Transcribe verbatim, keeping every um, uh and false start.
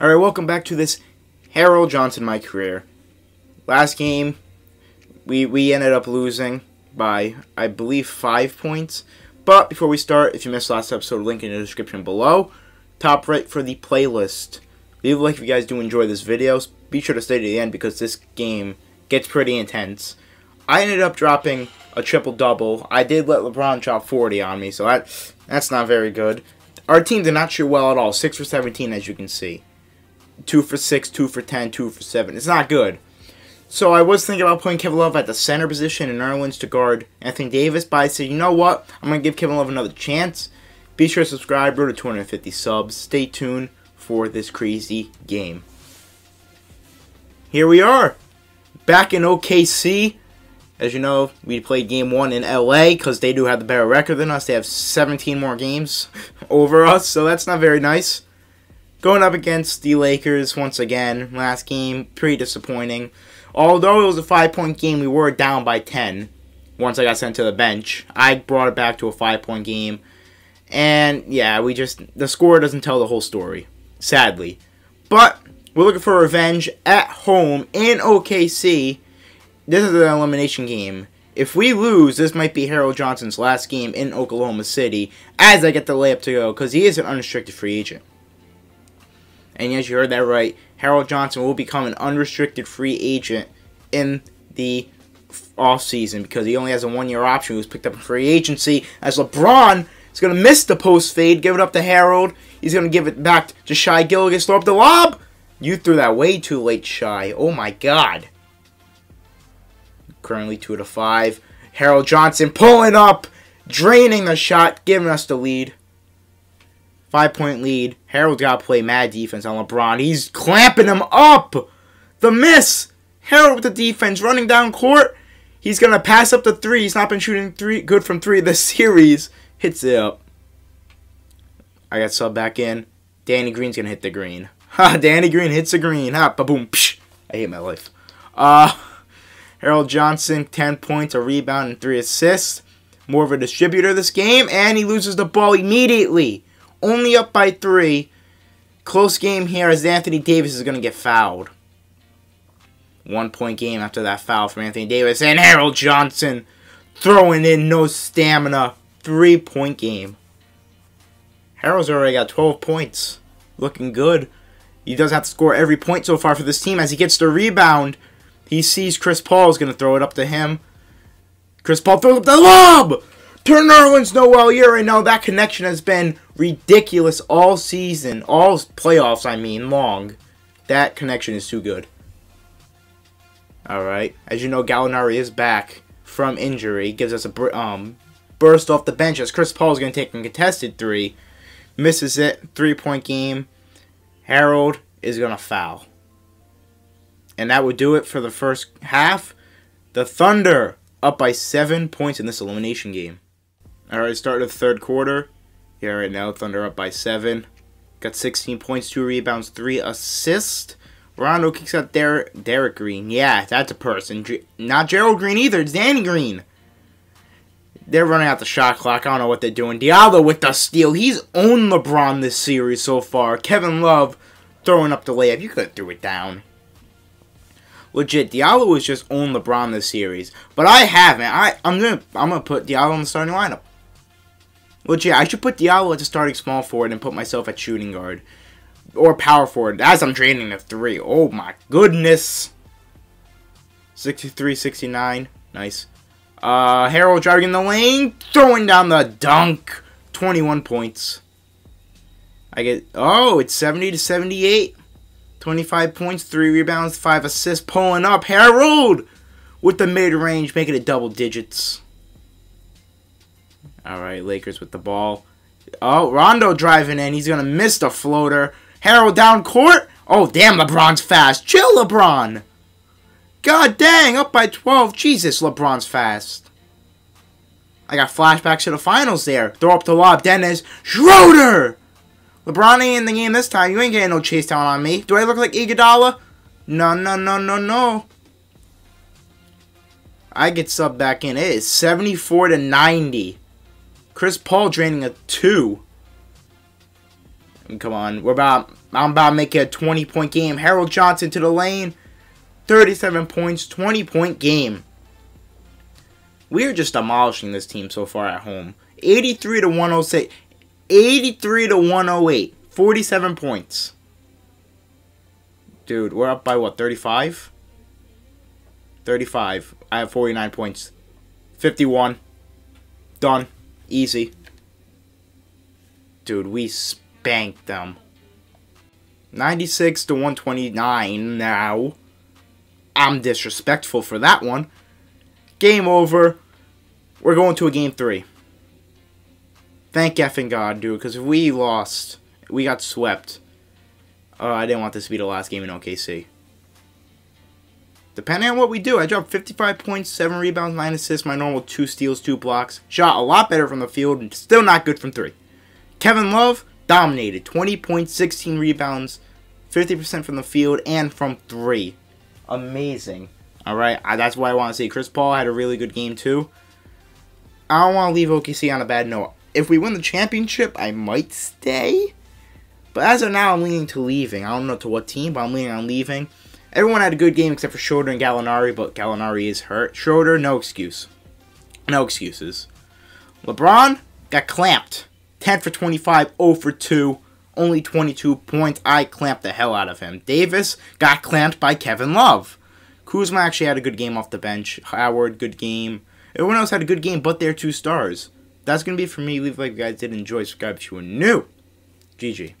All right, welcome back to this Harold Johnson, my career. Last game, we, we ended up losing by, I believe, five points. But before we start, if you missed last episode, link in the description below. Top right for the playlist. Leave a like if you guys do enjoy this video. Be sure to stay to the end because this game gets pretty intense. I ended up dropping a triple-double. I did let LeBron drop forty on me, so that that's not very good. Our team did not shoot well at all. six for seventeen, as you can see. two for six, two for ten, two for seven. It's not good. So I was thinking about putting Kevin Love at the center position in New Orleans to guard Anthony Davis, but I said, you know what? I'm going to give Kevin Love another chance. Be sure to subscribe. Road to two hundred fifty subs. Stay tuned for this crazy game. Here we are. Back in O K C. As you know, we played game one in L A because they do have the better record than us. They have seventeen more games over us, so that's not very nice. Going up against the Lakers once again, last game, pretty disappointing. Although it was a five-point game, we were down by ten once I got sent to the bench. I brought it back to a five-point game. And, yeah, we just, the score doesn't tell the whole story, sadly. But we're looking for revenge at home in O K C. This is an elimination game. If we lose, this might be Harold Johnson's last game in Oklahoma City as I get the layup to go because he is an unrestricted free agent. And yes, you heard that right. Harold Johnson will become an unrestricted free agent in the offseason because he only has a one-year option. He was picked up in free agency. As LeBron is going to miss the post fade, give it up to Harold. He's going to give it back to Shai Gilgeous, throw up the lob. You threw that way too late, Shai. Oh, my God. Currently two to five. Harold Johnson pulling up, draining the shot, giving us the lead. Five-point lead. Harold got to play mad defense on LeBron. He's clamping him up. The miss. Harold with the defense running down court. He's going to pass up the three. He's not been shooting three good from three this series. Hits it up. I got subbed back in. Danny Green's going to hit the green. Ha, Danny Green hits the green. Ha, ba-boom. Psh. I hate my life. Uh, Harold Johnson, ten points, a rebound, and three assists. More of a distributor this game. And he loses the ball immediately. Only up by three. Close game here as Anthony Davis is going to get fouled. One-point game after that foul from Anthony Davis. And Harold Johnson throwing in no stamina. Three-point game. Harold's already got twelve points. Looking good. He does have to score every point so far for this team. As he gets the rebound, he sees Chris Paul is going to throw it up to him. Chris Paul throws up the lob! Turn Nerlens Noel, you already know that connection has been ridiculous all season. All playoffs, I mean, long. That connection is too good. Alright. As you know, Gallinari is back from injury. Gives us a um, burst off the bench as Chris Paul is going to take a contested three. Misses it. Three-point game. Harold is going to foul. And that would do it for the first half. The Thunder up by seven points in this elimination game. Alright, start of the third quarter. Yeah, right now, Thunder up by seven. Got sixteen points, two rebounds, three assists. Rondo kicks out Der Derek Green. Yeah, that's a person. G not Gerald Green either. It's Danny Green. They're running out the shot clock. I don't know what they're doing. Diallo with the steal. He's owned LeBron this series so far. Kevin Love throwing up the layup. You could have threw it down. Legit, Diallo has just owned LeBron this series. But I haven't. I, I'm going to I'm gonna put Diallo in the starting lineup. Legit, I should put Diallo at the starting small forward and put myself at shooting guard. Or power forward, as I'm draining the three. Oh my goodness. sixty-three sixty-nine. Nice. Uh, Harold driving in the lane. Throwing down the dunk. twenty-one points. I get... Oh, it's seventy to seventy-eight. twenty-five points, three rebounds, five assists, pulling up. Harold with the mid-range, making it double digits. All right, Lakers with the ball. Oh, Rondo driving in. He's going to miss the floater. Harold down court. Oh, damn, LeBron's fast. Chill, LeBron. God dang, up by twelve. Jesus, LeBron's fast. I got flashbacks to the finals there. Throw up the lob. Dennis Schroeder. LeBron ain't in the game this time. You ain't getting no chase down on me. Do I look like Iguodala? No, no, no, no, no. I get subbed back in. It is seventy-four to ninety. Chris Paul draining a two. Come on. We're about I'm about to make it a twenty-point game. Harold Johnson to the lane. thirty-seven points, twenty-point game. We're just demolishing this team so far at home. eighty-three to one oh six. eighty-three to one oh eight. forty-seven points. Dude, we're up by what, thirty-five? thirty-five. I have forty-nine points. fifty-one. Done. Easy. Dude, we spanked them. ninety-six to one twenty-nine now. I'm disrespectful for that one. Game over. We're going to a game three. Thank effing God, dude, because if we lost, we got swept. Uh, I didn't want this to be the last game in O K C. Depending on what we do, I dropped fifty-five points, seven rebounds, nine assists, my normal two steals, two blocks. Shot a lot better from the field, and still not good from three. Kevin Love dominated. twenty points, sixteen rebounds, fifty percent from the field, and from three. Amazing. All right, I, that's what I want to see. Chris Paul had a really good game, too. I don't want to leave O K C on a bad note. If we win the championship, I might stay. But as of now, I'm leaning to leaving. I don't know to what team, but I'm leaning on leaving. Everyone had a good game except for Schroeder and Gallinari, but Gallinari is hurt. Schroeder, no excuse. No excuses. LeBron got clamped. ten for twenty-five, zero for two. Only twenty-two points. I clamped the hell out of him. Davis got clamped by Kevin Love. Kuzma actually had a good game off the bench. Howard, good game. Everyone else had a good game but their two stars. That's going to be it for me. Leave a like if you guys did enjoy. Subscribe if you were new. G G.